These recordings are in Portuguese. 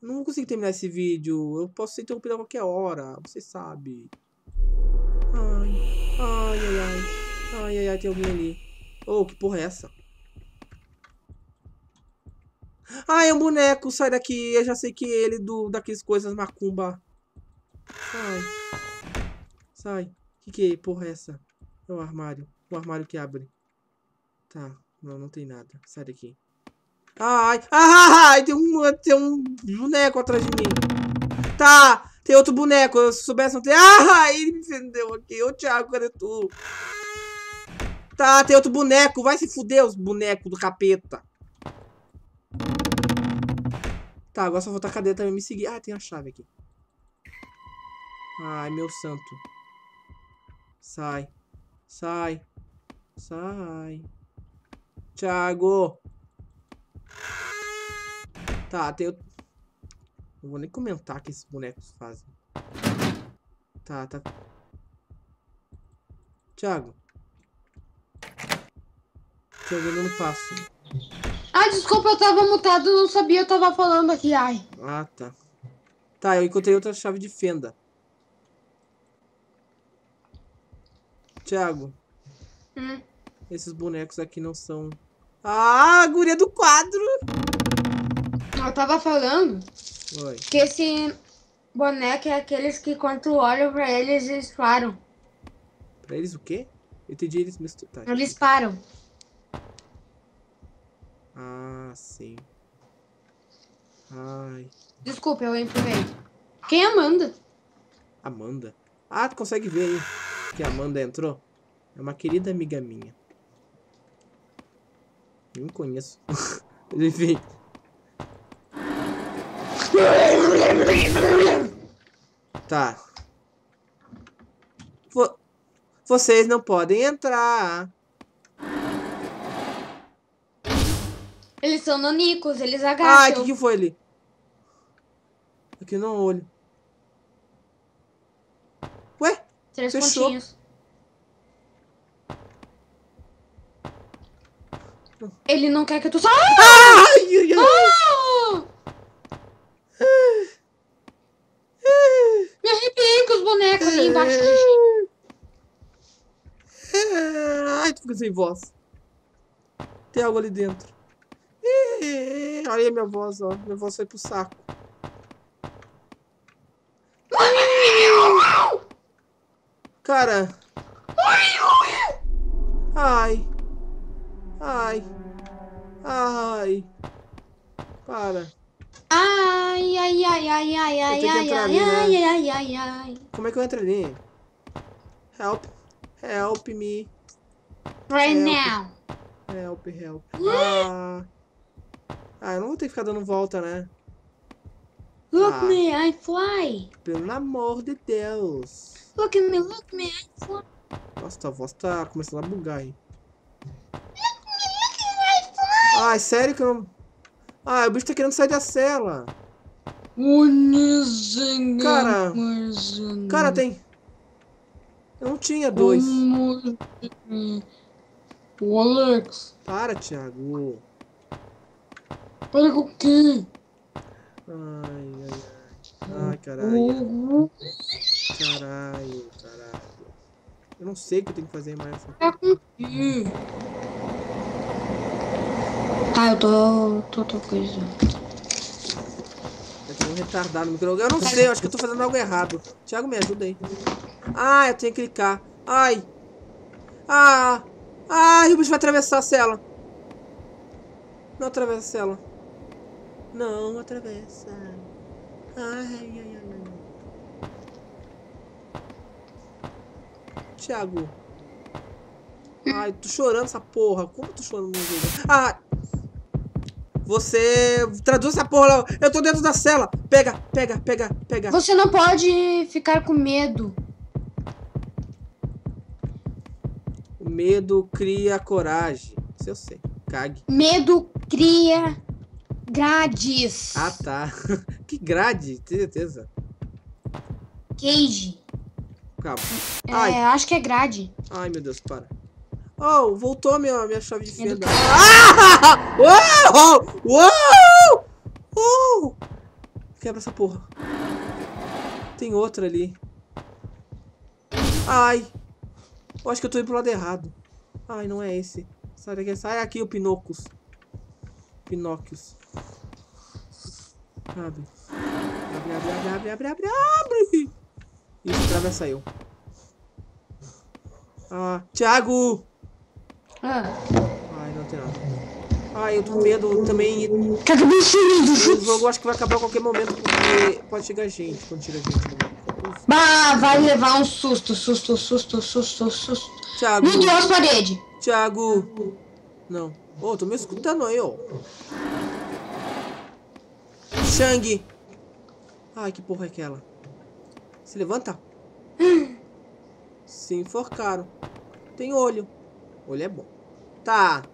Não consigo terminar esse vídeo. Eu posso ser interrompido a qualquer hora. Você sabe. Ai, ai, ai, ai. Ai, ai, ai, tem alguém ali. Oh, que porra é essa? Ah, é um boneco. Sai daqui. Eu já sei que ele daqueles coisas macumba. Sai. Sai. Que porra é essa? É o armário. O armário que abre. Tá. Não, não tem nada. Sai daqui. Ai, ai, tem um boneco atrás de mim. Tá, tem outro boneco. Eu soubesse não ter. Ai, ele me entendeu aqui. Ô, Thiago, cadê tu? Tá, tem outro boneco. Vai se fuder, os bonecos do capeta. Tá, agora só voltar a cadeira também me seguir. Ah, tem a chave aqui. Ai, meu santo. Sai. Sai. Sai. Thiago. Tá, tem outro... Não vou nem comentar o que esses bonecos fazem. Tá, tá. Thiago. Tô olhando no passo. Ai, desculpa, eu tava mutado, não sabia, eu tava falando aqui, ai. Ah, tá. Tá, eu encontrei outra chave de fenda. Thiago. Esses bonecos aqui não são... Ah, a guria do quadro! Eu tava falando. Oi. Que esse boneco é aqueles que quando olham pra eles, eles param. Pra eles o quê? Eu entendi, eles misturaram. Tá, eles param. Ah, sim. Ai. Desculpa, eu empurrei. Quem é Amanda? Amanda? Ah, tu consegue ver aí que a Amanda entrou? É uma querida amiga minha. Nem conheço. Enfim. Tá. Vocês não podem entrar. Eles são nonicos, eles agacham. Ai, que foi ali? Aqui não olho. Ué? 3 fechou. Pontinhos. Ele não quer que tu saia! Ai, ai, ai. Me arrepiei com os bonecos ali embaixo. Ai, tu fica sem voz. Tem algo ali dentro. Olha a minha voz, ó. Minha voz foi pro saco. Cara. Ai. Ai. Ai. Para. Ai, ai, ai, ai, ai, ai, ai, ai, ali, né? Ai, ai, ai. Como é que eu entro ali? Help. Help me. Right help. Now. Help, help. Ah, eu não vou ter que ficar dando volta, né? Look me, I fly. Pelo amor de Deus. Look me, I fly. Nossa, tua voz tá começando a bugar aí. Ai, sério que eu não... Ai, o bicho tá querendo sair da cela. Cara... Cara, tem... Eu não tinha 2. O Alex... Para, Thiago. Para com o quê? Ai, ai, ai. Ai, caralho. Caralho, caralho. Eu não sei o que eu tenho que fazer mais. Para com o quê? Ah, eu tô coisa. Eu tô retardado no microfone. Eu não sei, eu acho que eu tô fazendo algo errado. Thiago, me ajuda aí. Ah, eu tenho que clicar. Ai. Ah. Ai, o bicho vai atravessar a cela. Não atravessa a cela. Não atravessa. Ai, ai, ai, ai. Thiago. Ai, tô chorando essa porra. Como eu tô chorando no jogo? Ah. Você traduz essa porra lá. Eu tô dentro da cela. Pega, pega, pega, pega. Você não pode ficar com medo. O medo cria coragem. Isso eu sei. Cague. Medo cria grades. Ah, tá. Que grade? Tem certeza? Cage. Calma. É, acho que é grade. Ai, meu Deus, para. Oh, voltou minha chave de fenda. Ah! Uou! Uou! Quebra essa porra. Tem outra ali. Ai. Eu acho que eu tô indo pro lado errado. Ai, não é esse. Sai aqui, o Pinocchio. Pinóquios. Abre. Abre. Isso, atravessa eu. Ah, Thiago! Ah. Ai, não tem nada. Ai, eu tô com medo também. O jogo acho que vai acabar a qualquer momento, porque pode chegar gente. Quando chega gente. Bah, vai levar um susto. Thiago. Meu Deus, parede. Thiago. Não. Ô, tô me escutando aí, ó. Shang. Ai, que porra é aquela? Se levanta. Se enforcaram. Tem olho. Olho é bom. Tá.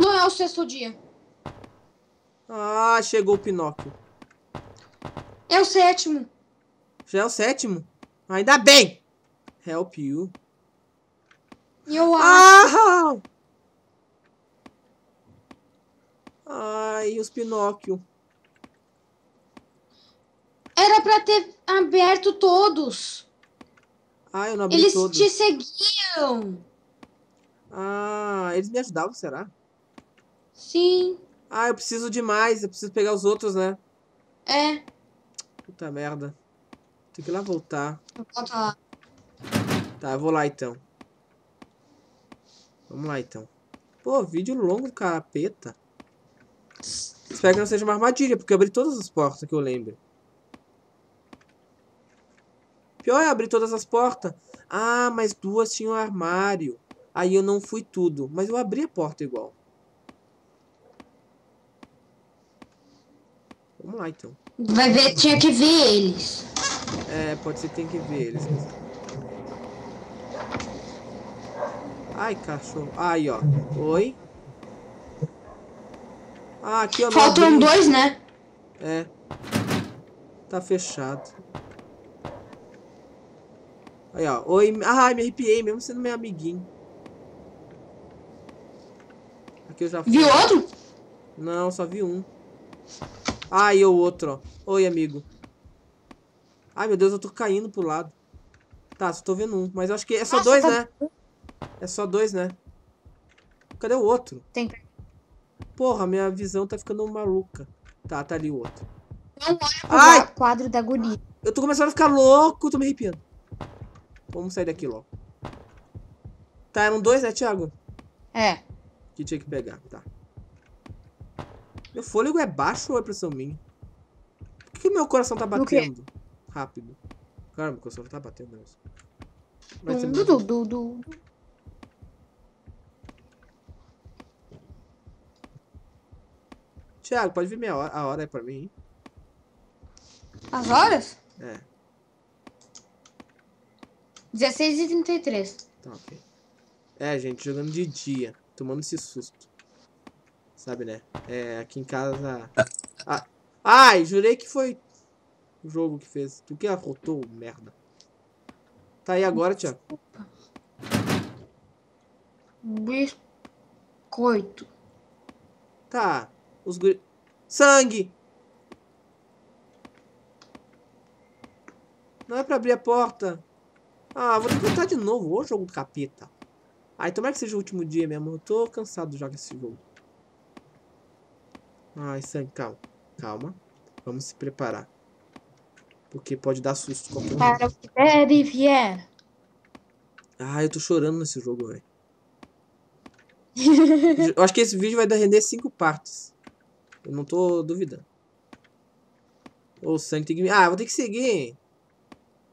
Não é o sexto dia. Ah, chegou o Pinóquio. É o sétimo. Já é o sétimo? Ainda bem. Help you. Eu acho. Ai, os Pinóquio. Era pra ter aberto todos. Ah, eu não abri eles todos. Eles te seguiam. Ah, eles me ajudavam, será? Sim. Ah, eu preciso demais. Eu preciso pegar os outros, né? É. Puta merda. Tem que ir lá voltar. Volta lá. Tá, eu vou lá então. Vamos lá então. Pô, vídeo longo do capeta. Espero que não seja uma armadilha, porque eu abri todas as portas que eu lembro. Pior é abrir todas as portas. Ah, mas duas tinham armário. Aí eu não fui tudo. Mas eu abri a porta igual. Vamos lá, então. Vai ver, tinha que ver eles. É, pode ser que tem que ver eles. Ai, cachorro. Aí, ó. Oi. Ah, aqui, ó. Faltam dois, né? É. Tá fechado. Aí, ó. Oi. Ah, me arrepiei, mesmo sendo meu amiguinho. Aqui eu já fui. Viu outro? Não, só vi um. Ah, e o outro, ó. Oi, amigo. Ai, meu Deus, eu tô caindo pro lado. Tá, só tô vendo um. Mas eu acho que é só nossa, dois, tá... né? É só dois, né? Cadê o outro? Tem. Porra, minha visão tá ficando maluca. Tá, tá ali o outro. Não olha pro quadro da agonia. Eu tô começando a ficar louco, tô me arrepiando. Vamos sair daqui logo. Tá, eram dois, né, Thiago? É. Que tinha que pegar, tá. Meu fôlego é baixo ou é pressão minha? Por que meu coração tá batendo? Rápido. Cara, meu coração tá batendo mesmo. Mas Thiago, pode vir a hora aí pra mim, hein? As horas? É. 16h33. Tá, ok. É, gente, jogando de dia. Tomando esse susto. Sabe, né? É, aqui em casa... Ah, ai, jurei que foi o jogo que fez. Tu que arrotou, merda. Tá aí agora, Thiago. Biscoito. Tá. Os guri... Sangue! Não é pra abrir a porta. Ah, vou tentar de novo. Ô, jogo do capeta. Ai, tomara que seja o último dia mesmo. Eu tô cansado de jogar esse jogo. Ai, sangue, calma. Calma. Vamos se preparar. Porque pode dar susto. Para o que der e vier. Ah, eu tô chorando nesse jogo, velho. Eu acho que esse vídeo vai render 5 partes. Eu não tô duvidando. O sangue tem que... Ah, vou ter que seguir.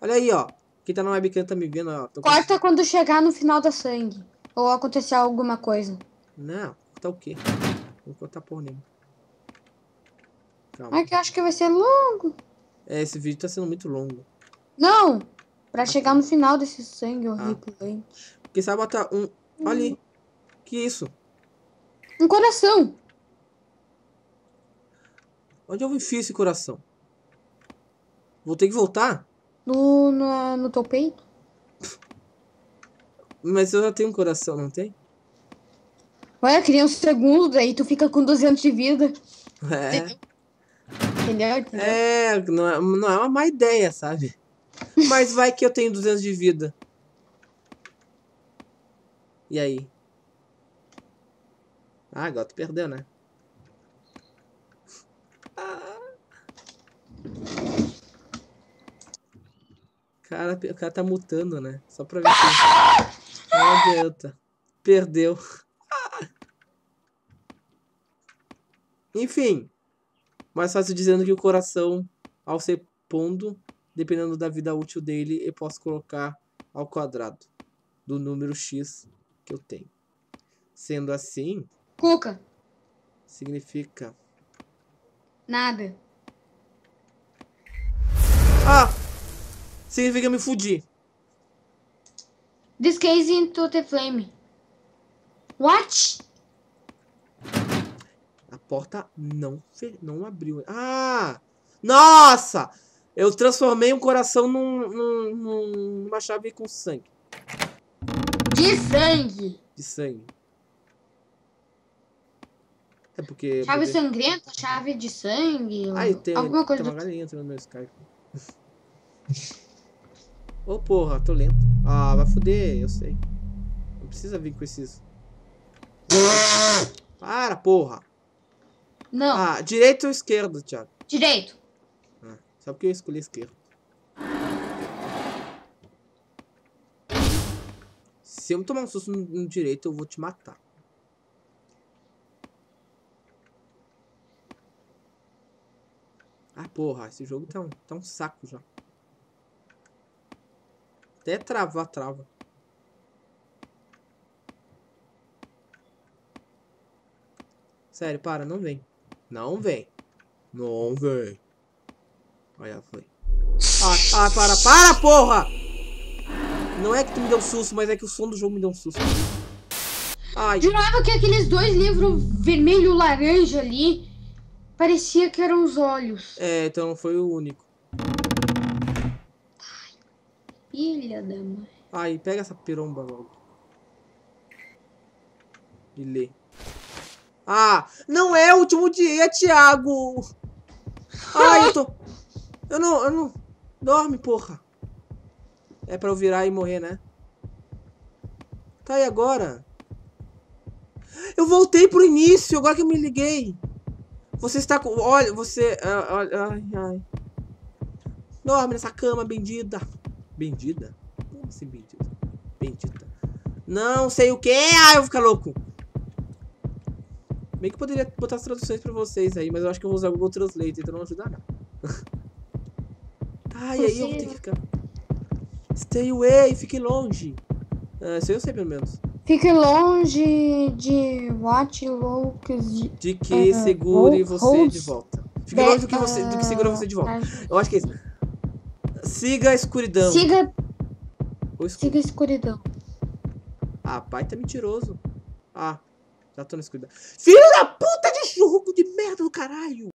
Olha aí, ó. Quem tá na webcam tá me vendo, ó. Corta quando chegar no final da sangue. Ou acontecer alguma coisa. Não, tá o quê? Vou cortar porra nenhuma. Calma. É que eu acho que vai ser longo. É, esse vídeo tá sendo muito longo. Não! Pra chegar no final desse sangue horrível, hein? Porque sabe botar um... Olha ali. Que isso? Um coração. Onde eu enfio esse coração? Vou ter que voltar? No teu peito? Mas eu já tenho um coração, não tem? Olha, cria um segundo, daí tu fica com 200 de vida. É. Entendeu? É, não é uma má ideia, sabe? Mas vai que eu tenho 200 de vida. E aí? Ah, agora tu perdeu, né? O cara tá mutando, né? Só pra ver se... Não adianta. Perdeu. Enfim. Mais fácil dizendo que o coração, ao ser pondo, dependendo da vida útil dele, eu posso colocar ao quadrado do número X que eu tenho. Sendo assim... Cuca. Significa... Nada. Ah! Significa me fudir. This case into the flame. What? A porta não abriu. Ah! Nossa! Eu transformei um coração numa chave com sangue. De sangue! De sangue. É porque... Chave sangrenta, chave de sangue... Ah, tem alguma coisa tem uma galinha entrando no meu Skype. Ô, oh, porra, tô lento. Ah, vai foder, eu sei. Não precisa vir com esses... Para, porra! Não. Ah, direito ou esquerdo, Thiago? Direito. Ah, só porque eu escolhi esquerdo. Se eu tomar um susto no direito, eu vou te matar. Ah, porra, esse jogo tá um saco já. Até trava. Sério, para, não vem. Não vem. Olha, foi. Ah, para, porra! Não é que tu me deu um susto, mas é que o som do jogo me deu um susto. Ai. Jurava que aqueles dois livros vermelho e laranja ali parecia que eram os olhos. É, então não foi o único. Filha da mãe. Aí, pega essa piromba logo. E lê. Ah, não é o último dia, Thiago. Ai, eu não... Dorme, porra. É pra eu virar e morrer, né? Tá, e agora? Eu voltei pro início, agora que eu me liguei. Você está com... Olha, você... Ai. Dorme nessa cama, bendita. Bendita? Como assim bendita? Bendita. Não sei o que. Ah, eu vou ficar louco. Meio que poderia botar as traduções pra vocês aí, mas eu acho que eu vou usar o Google Translate, então não ajudará. Tá, e aí eu vou ter que ficar... Stay away, fique longe. Ah, isso eu sei, pelo menos. Fique longe de what loucos... De que segure você de volta. Fique longe do que segura você de volta. Eu acho que é isso. Siga a escuridão. Siga a escuridão. Ah, pai tá mentiroso. Ah, já tô na escuridão. Filho da puta de churro de merda do caralho.